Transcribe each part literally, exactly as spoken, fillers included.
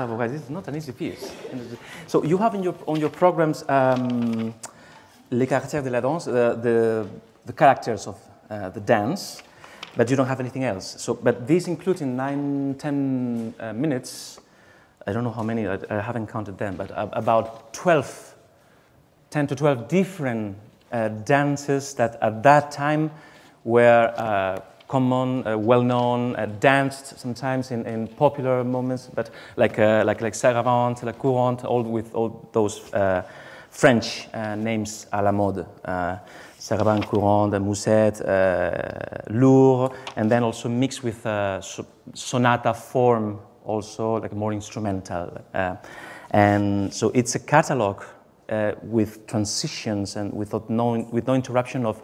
Otherwise, it's not an easy piece. So you have in your, on your programs um, Les Caractères de la Danse, uh, the, the characters of uh, the dance, but you don't have anything else. So, but these include in nine, ten uh, minutes, I don't know how many, I, I haven't counted them, but about twelve, ten to twelve different uh, dances that at that time were uh, common, uh, well-known, uh, danced sometimes in, in popular moments, but like uh, like like Saravante, like courante, all with all those uh, French uh, names à la mode. Uh, Sarabande, courante, Musette, uh, lourd, and then also mixed with uh, sonata form, also like more instrumental. Uh, and so it's a catalog uh, with transitions and without no, with no interruption of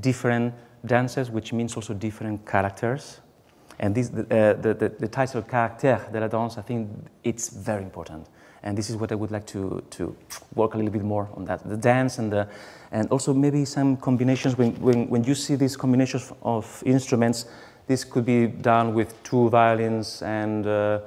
different dances, which means also different characters. And this, uh, the, the, the title Caractère de la Danse, I think it's very important. And this is what I would like to, to work a little bit more on, that, the dance and, the, and also maybe some combinations. When, when, when you see these combinations of instruments, this could be done with two violins and, uh,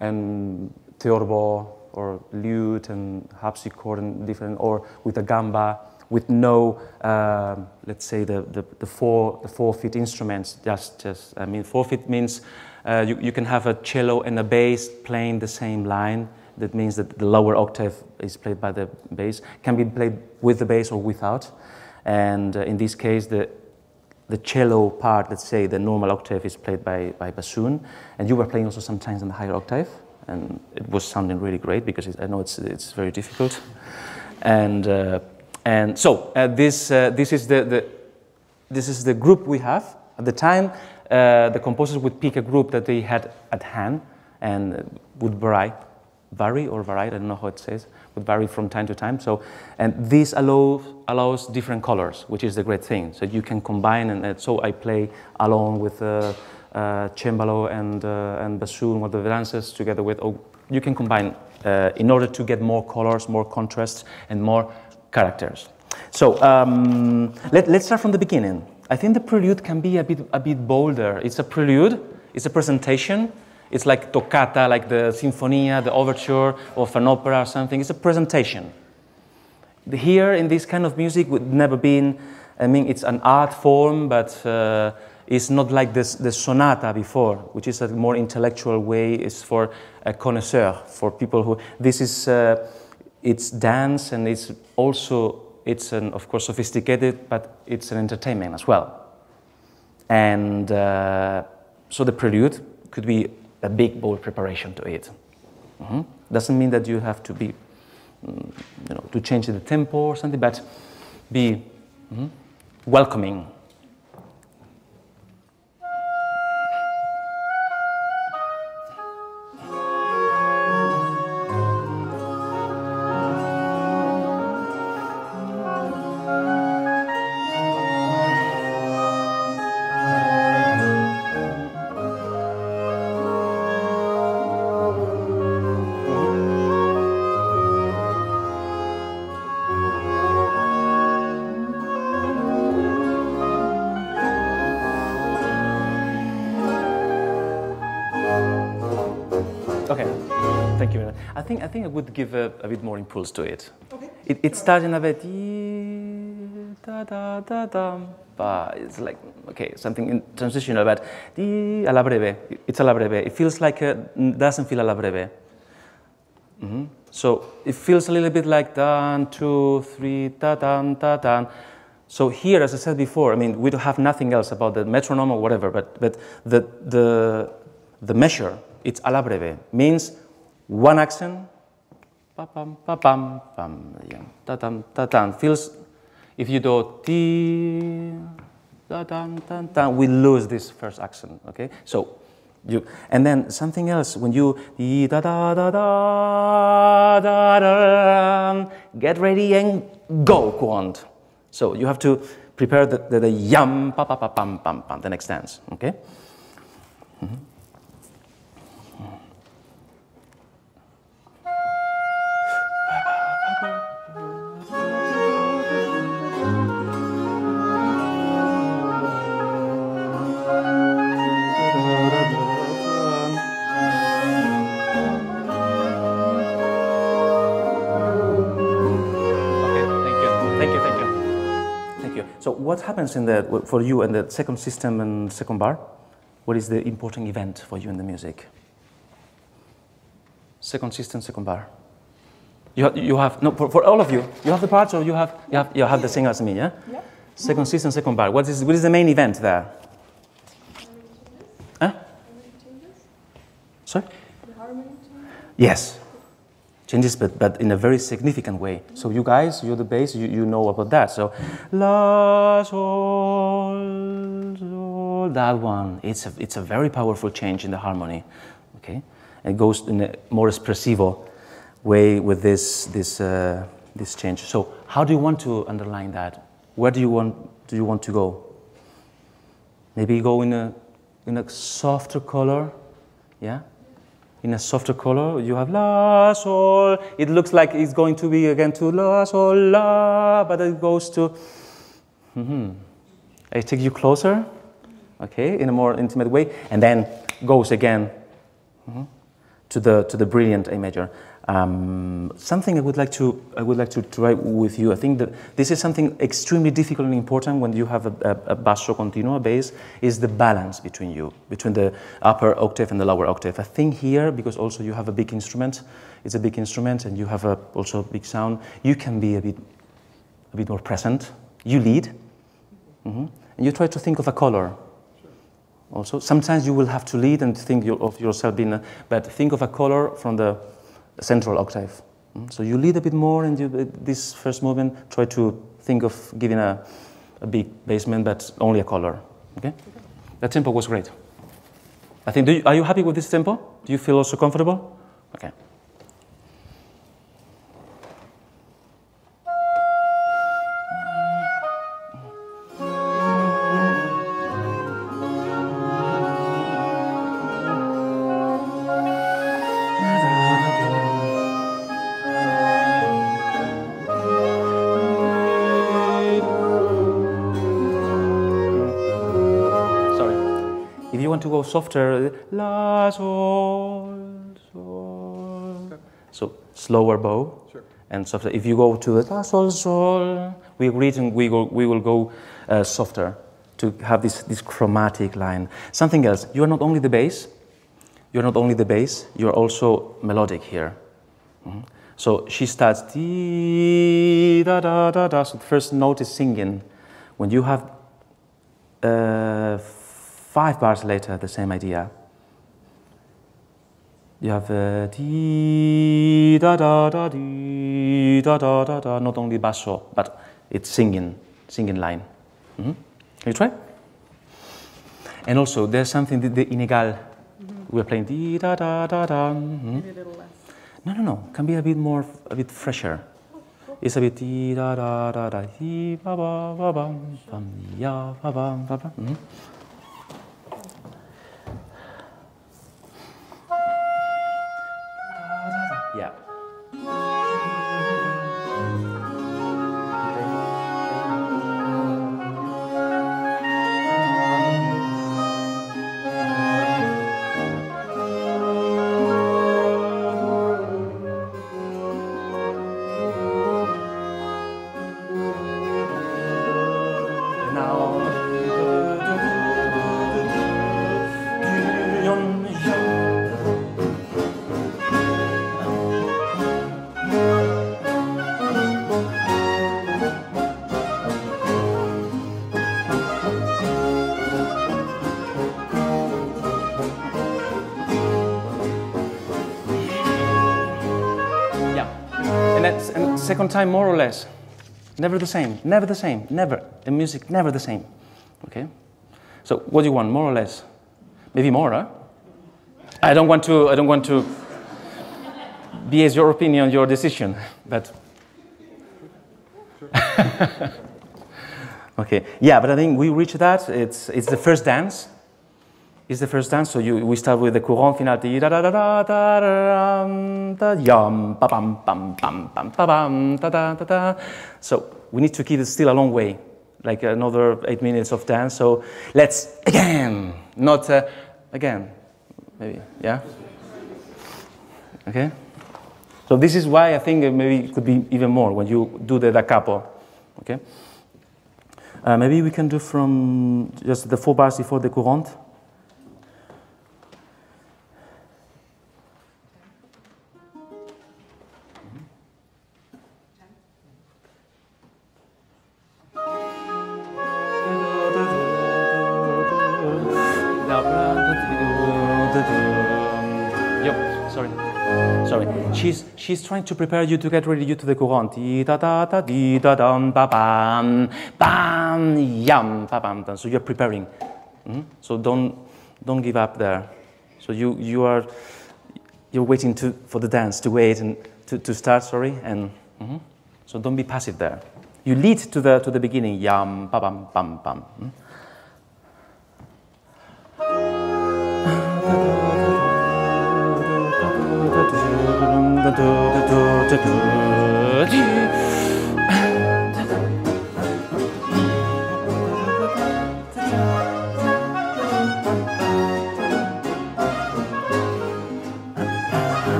and theorbo or lute and harpsichord and different, or with a gamba, with no, uh, let's say, the, the, the, four, the four feet instruments. Just, just I mean, four feet means uh, you, you can have a cello and a bass playing the same line. That means that the lower octave is played by the bass, can be played with the bass or without. And uh, in this case, the, the cello part, let's say, the normal octave is played by, by bassoon. And you were playing also sometimes on the higher octave. And it was sounding really great because it, I know it's, it's very difficult. And, uh, and so uh, this, uh, this, is the, the, this is the group we have. At the time, uh, the composers would pick a group that they had at hand and would vary. vary or varied, I don't know how it says, but vary from time to time. So, and this allows, allows different colors, which is the great thing. So you can combine, and, and so I play along with uh, uh, cembalo and, uh, and bassoon, with the dancers together with, oh, you can combine uh, in order to get more colors, more contrasts, and more characters. So um, let, let's start from the beginning. I think the prelude can be a bit, a bit bolder. It's a prelude, it's a presentation. It's like toccata, like the symphonia, the overture of an opera or something. It's a presentation. Here in this kind of music would never been, I mean, it's an art form, but uh, it's not like this, the sonata before, which is a more intellectual way. It's for a connoisseur, for people who, this is, uh, it's dance, and it's also, it's an, of course, sophisticated, but it's an entertainment as well. And uh, so the prelude could be a big, bold preparation to it. Mm-hmm. Doesn't mean that you have to be, you know, to change the tempo or something, but be mm-hmm, welcoming. I think, I think I would give a, a bit more impulse to it. Okay. It, it starts in a bit, da da da da, but it's like, okay, something in transitional, but a la breve, it's a la breve. It feels like, a, doesn't feel a la breve. Mm-hmm. So it feels a little bit like dan, two, three, da dan, da dan. So here, as I said before, I mean, we don't have nothing else about the metronome or whatever, but, but the, the, the measure, it's a la breve, means one accent, pa-pam, pa-pam, pam, ta-tam, ta-tam, feels, if you do ti, ta-tam, ta-tam, we lose this first accent, okay? So, you, and then something else, when you, da-da-da-da-da-da, get ready and go, courante. So you have to prepare the, the, the yam, pa-pa-pa-pam, pam, pam, the next dance, okay? Mm-hmm. So what happens in the, for you in the second system and second bar? What is the important event for you in the music? Second system, second bar. You have, you have no, for, for all of you, you have the parts or you have, you have, you have the same as me, yeah? Yeah. Second system, second bar. What is, what is the main event there? Huh? Sorry? The harmony changes? Yes. Changes, but, but in a very significant way. So you guys, you're the bass, you, you know about that. So, la, sol, sol, that one. It's a, it's a very powerful change in the harmony, okay? It goes in a more espressivo way with this, this, uh, this change. So how do you want to underline that? Where do you want, do you want to go? Maybe go in a, in a softer color, yeah? In a softer color, you have la, sol. It looks like it's going to be again to la, sol, la, but it goes to, mm-hmm. I take you closer, okay, in a more intimate way, and then goes again mm-hmm. to the to the brilliant A major. Um, something I would like to I would like to try with you. I think that this is something extremely difficult and important when you have a, a, a basso continuo, a bass, is the balance between you, between the upper octave and the lower octave. I think here, because also you have a big instrument, it's a big instrument, and you have a, also a big sound, you can be a bit a bit more present. You lead, mm-hmm. and you try to think of a color. Also, sometimes you will have to lead and think of yourself being, a, but think of a color from the central octave. So you lead a bit more, and you, this first movement, try to think of giving a, a big basement, but only a color. Okay? Okay. That tempo was great. I think, do you, are you happy with this tempo? Do you feel also comfortable? Okay. To go softer, la, sol, sol. Okay. So slower bow, sure. And softer. If you go to the la, sol, sol, we read and we go, we will go uh, softer to have this this chromatic line. Something else. You are not only the bass. You are not only the bass. You are also melodic here. Mm-hmm. So she starts dee, da da da da. So the first note is singing. When you have uh, five bars later, the same idea. You have the dee, da da da dee, da da da da. Not only basso, but it's singing, singing line. Mm-hmm. Can you try? And also, there's something the, the inegal. Mm-hmm. We're playing dee, da da da da. Mm-hmm. Maybe a little less. No, no, no. Can be a bit more, a bit fresher. It's a bit dee, da da da da dee, ba ba ba ba, ya ba ba ba ba. Yeah. Second time, more or less. Never the same, never the same, never. In music, never the same. Okay? So what do you want, more or less? Maybe more, huh? I don't want to, I don't want to bias your opinion, your decision, but... okay, yeah, but I think we reach that. It's, it's the first dance. It's the first dance, so you, we start with the courante final. Da da da da da da yum ba bam bam bam bam bam da da da da. So we need to keep it still a long way, like another eight minutes of dance. So let's again, not uh, again, maybe, yeah. Okay. So this is why I think maybe it could be even more when you do the da capo. Okay. Uh, maybe we can do from just the four bars before the courante. She's, she's trying to prepare you to get ready you to the courante. Da da da di da dum ba bam bam yum ba bam dum. So you're preparing. Mm-hmm. So don't don't give up there. So you you are you're waiting to for the dance to wait and to, to start. Sorry, and mm-hmm. So don't be passive there. You lead to the to the beginning. Yum ba bam bam bam. Mm-hmm.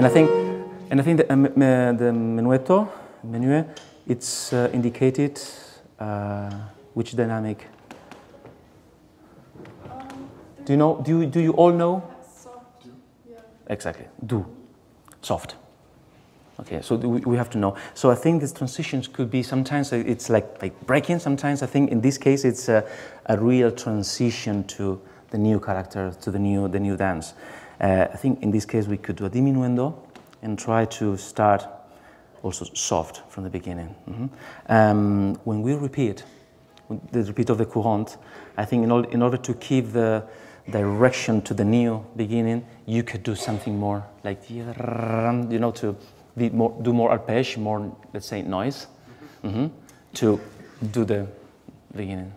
And I think, and I think the, um, uh, the menuetto, menuet, it's uh, indicated uh, which dynamic. Um, do you know? Do you, do you all know? Soft. Yeah. Exactly. Do, soft. Okay. So we, we have to know. So I think these transitions could be sometimes it's like like breaking. Sometimes I think in this case it's a, a real transition to the new character, to the new the new dance. Uh, I think in this case we could do a diminuendo and try to start also soft from the beginning. Mm-hmm. um, when we repeat, the repeat of the courante, I think in, all, in order to keep the direction to the new beginning, you could do something more like, you know, to be more, do more arpeggio, more, let's say, noise, mm-hmm. to do the beginning.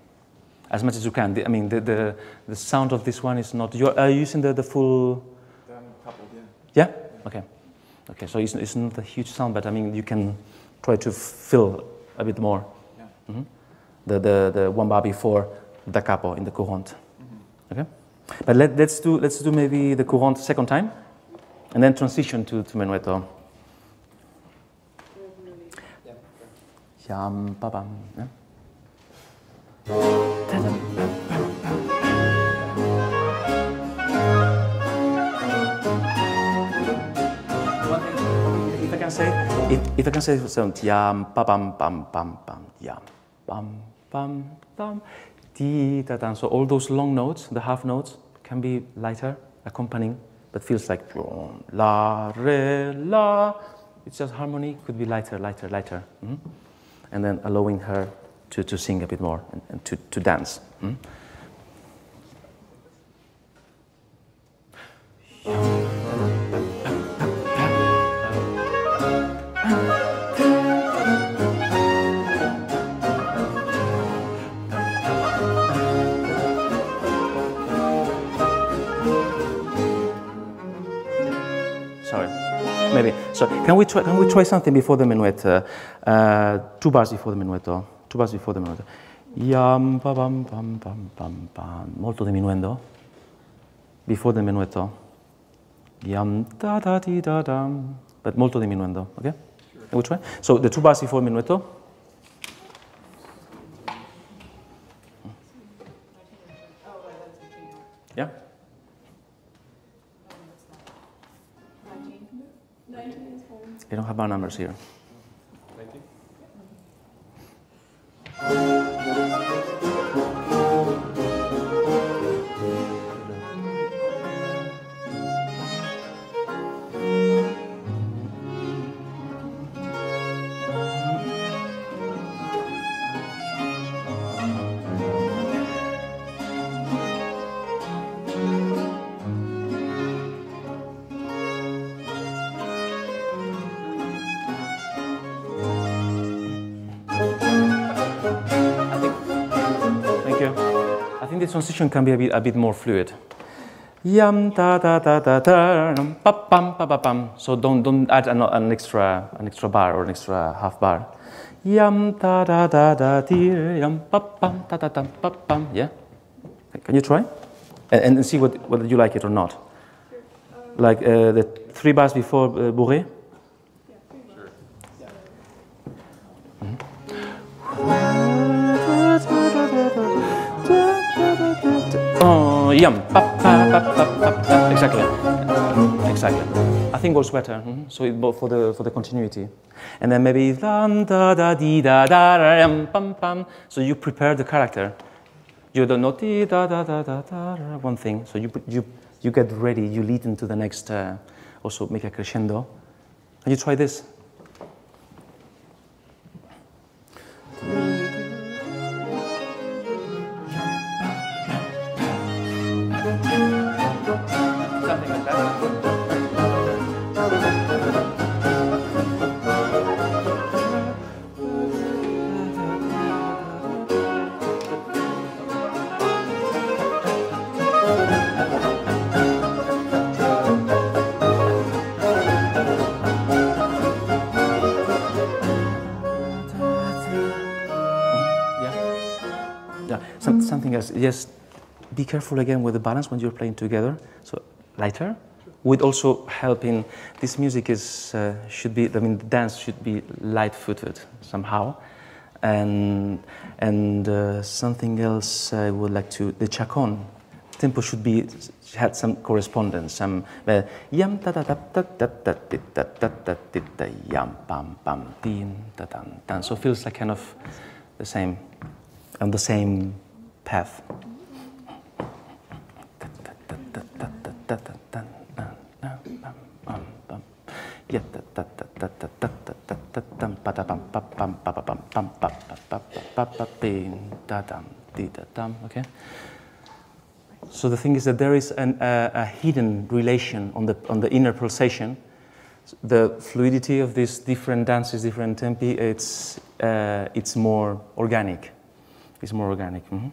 As much as you can. The, I mean, the, the the sound of this one is not. You're are you using the the full. Um, couple, yeah. Yeah? Yeah. Okay. Okay. So it's it's not a huge sound, but I mean you can try to fill a bit more. Yeah. Mm-hmm. The the the one bar before da capo in the courante. Mm-hmm. Okay. But let let's do let's do maybe the courante second time, and then transition to to menuetto. Yeah. Yam ba bam. Yeah. If I can say, if, if I can say something, yam, pa bam, bam, bam, bam, yam, bam, bam, bam, ti, ta, ta. So all those long notes, the half notes, can be lighter, accompanying, but feels like la, re, la. It's just harmony, could be lighter, lighter, lighter, mm-hmm. And then allowing her. To, to sing a bit more and, and to, to dance. Hmm? Sorry, maybe. So can we try? Can we try something before the menuetto? Uh, two bars before the menuetto. Two bars before the menuetto. Yam, ba, bam, bam, bam, bam, bam. Molto diminuendo. Before the menuetto. Yam, da, da, di, da, dam. But molto diminuendo, okay? Sure. Which one? So the two bars before menuetto. Yeah? I don't have my numbers here. Transition can be a bit, a bit more fluid. Yam ta ta ta ta ta pa pam pa pa pam. So don't don't add an, an extra an extra bar or an extra half bar. Yam ta ta ta ta ti yam pa pam ta ta ta pa pam. Yeah. Can you try? And, and see what, whether you like it or not. Sure. Um, like uh, the three bars before uh, Bourrée. Yeah. Sure. Yeah. Mm-hmm. Oh, yum. Exactly. Exactly. I think it works better. Mm-hmm. So it both for the for the continuity, and then maybe so you prepare the character. You don't know da, da, da, da, da, one thing, so you you you get ready. You lead into the next. Uh, also, make a crescendo. Can you try this? Something else, just be careful again with the balance when you're playing together, so lighter, would also help in, this music is, uh, should be, I mean, the dance should be light-footed somehow, and, and uh, something else I would like to, the chaconne, tempo should be, had some correspondence, some, yam ta ta ta ta ta ta ta ta ta ta yam pam pam tin ta tan tan, so it feels like kind of the same, and the same path. Okay. So the thing is that there is an, uh, a hidden relation on the on the inner pulsation. The fluidity of these different dances, different tempi, it's uh, it's more organic. It's more organic. Mm-hmm.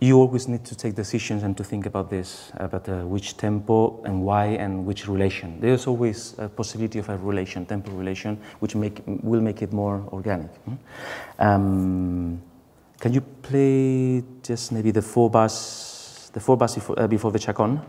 You always need to take decisions and to think about this, about uh, which tempo and why and which relation. There's always a possibility of a relation, tempo relation, which make, will make it more organic. Mm-hmm. um, can you play just maybe the four bars, the four bars before, uh, before the chaconne?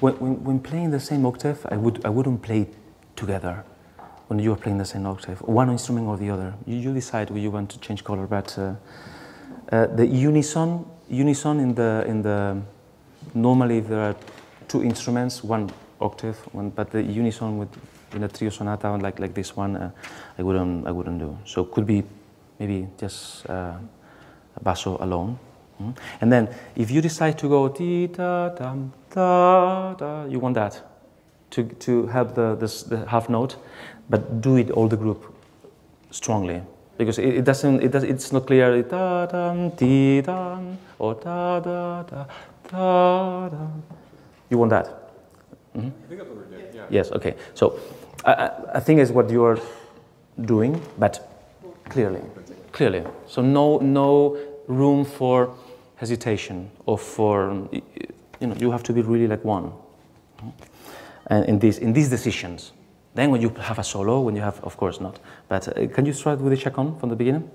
When, when, when playing the same octave, I, would, I wouldn't play together when you are playing the same octave, one instrument or the other. You, you decide where you want to change color, but uh, uh, the unison, unison in the, in the, normally if there are two instruments, one octave, one, but the unison with, in a trio sonata like, like this one, uh, I, wouldn't, I wouldn't do. So it could be maybe just uh, a basso alone. Mm-hmm. And then if you decide to go ti ta tam da, da, you want that to, to help the, this, the half note, but do it all the group strongly because it, it doesn't, it does, it's not clear da, dam, di, dam, or da, da, da, da, da. You want that? Mm-hmm. I think that's what we're doing. Yeah. Yes, okay. So I, I think it's what you're doing, but clearly, clearly. So no, no room for hesitation or for. You know, you have to be really like one, and in these in these decisions. Then when you have a solo, when you have, of course not. But uh, can you start with the chaconne from the beginning?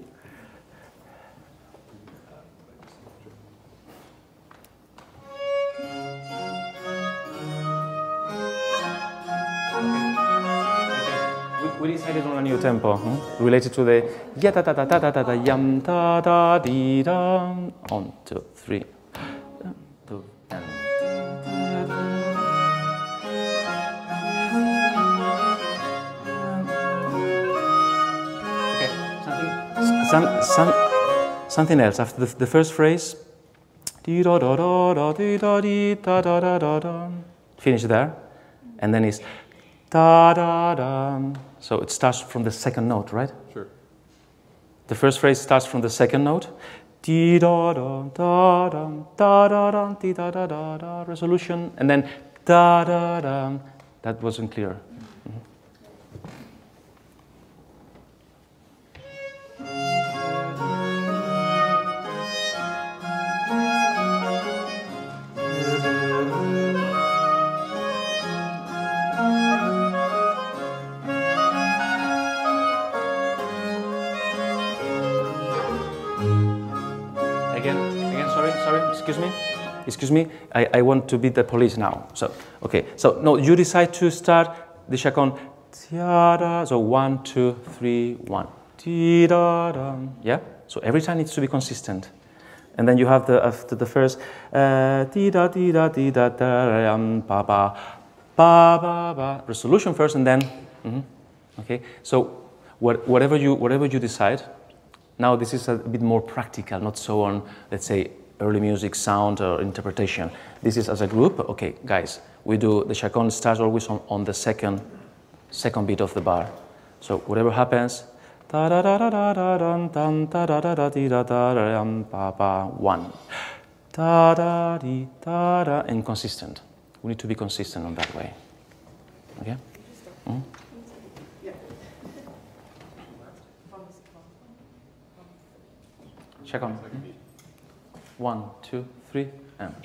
We decided on a new tempo, hmm? Related to the ya ta ta ta ta ta ta yam ta ta di da. One, two, three. Two, and... some, some, something else after the, the first phrase. Finish there, and then it's da da da. So it starts from the second note, right? Sure. The first phrase starts from the second note. Di da da da da da da da di da da da da. Resolution, and then da da da. That wasn't clear. Excuse me, excuse me, I, I want to beat the police now. So, okay, so no, you decide to start the chaconne. So one, two, three, one. Yeah, so every time needs to be consistent. And then you have the, after the first, uh, resolution first and then, mm-hmm. Okay, so what, whatever, you, whatever you decide, now this is a bit more practical, not so on, let's say, early music, sound, or interpretation. This is as a group. Okay, guys, we do the chaconne starts always on, on the second, second beat of the bar. So whatever happens, one, and consistent. We need to be consistent on that way. Okay. Mm? Chaconne. One, two, three, and.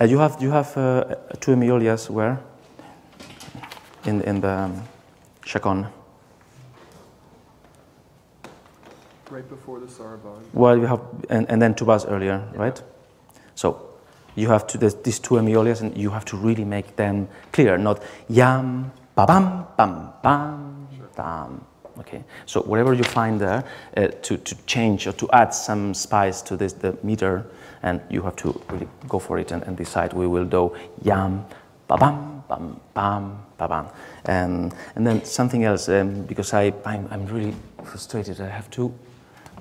Uh, you have you have uh, two hemiolas where in in the um, chaconne. Right before the sarabande. Well, you have and, and then two bars earlier, yeah. Right? So you have to these two hemiolas, and you have to really make them clear, not yam ba bam bam bam bam. Okay. So whatever you find there, uh, to to change or to add some spice to this the meter. And you have to really go for it and, and decide. We will do yam, ba bam, bam, bam, ba bam, and and then something else um, because I I'm, I'm really frustrated. I have to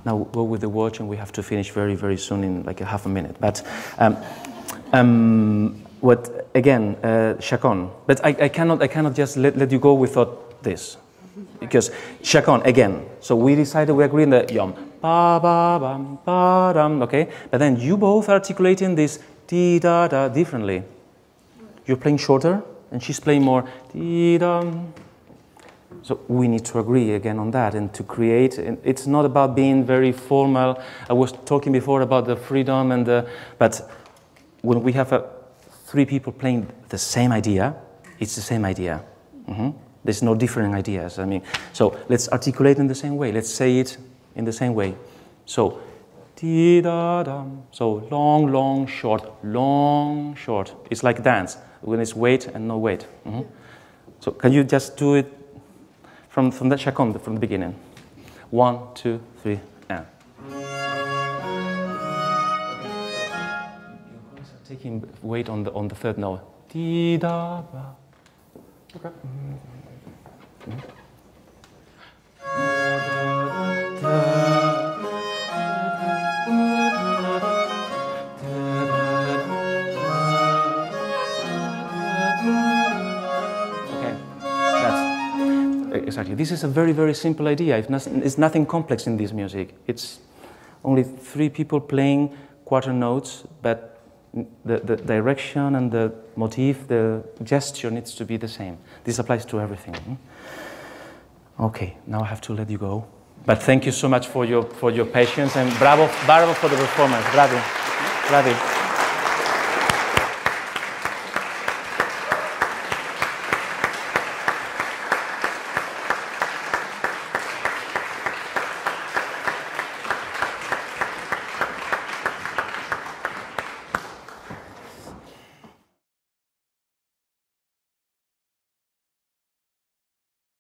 now go with the watch, and we have to finish very very soon in like a half a minute. But um, um, what again, uh, chaconne? But I, I cannot I cannot just let let you go without this. Because chaconne again, so we decided we agree in the yom, ba ba bam ba dam, okay. But then you both are articulating this di da da differently. You're playing shorter, and she's playing more di dam. So we need to agree again on that, and to create. And it's not about being very formal. I was talking before about the freedom and the, but when we have a, three people playing the same idea, it's the same idea. Mm-hmm. There's no different ideas. I mean, so let's articulate in the same way. Let's say it in the same way. So, di da dam. So long, long, short, long, short. It's like dance when it's weight and no weight. Mm-hmm. So can you just do it from from that chaconne from the beginning? One, two, three, and. You guys are taking weight on the on the third note. Di da ba. Okay. That's exactly. This is a very, very simple idea. It's nothing complex in this music. It's only three people playing quarter notes, but the, the direction and the motif, the gesture needs to be the same. This applies to everything. Okay, now I have to let you go. But thank you so much for your, for your patience, and bravo, bravo for the performance. Bravo, bravo.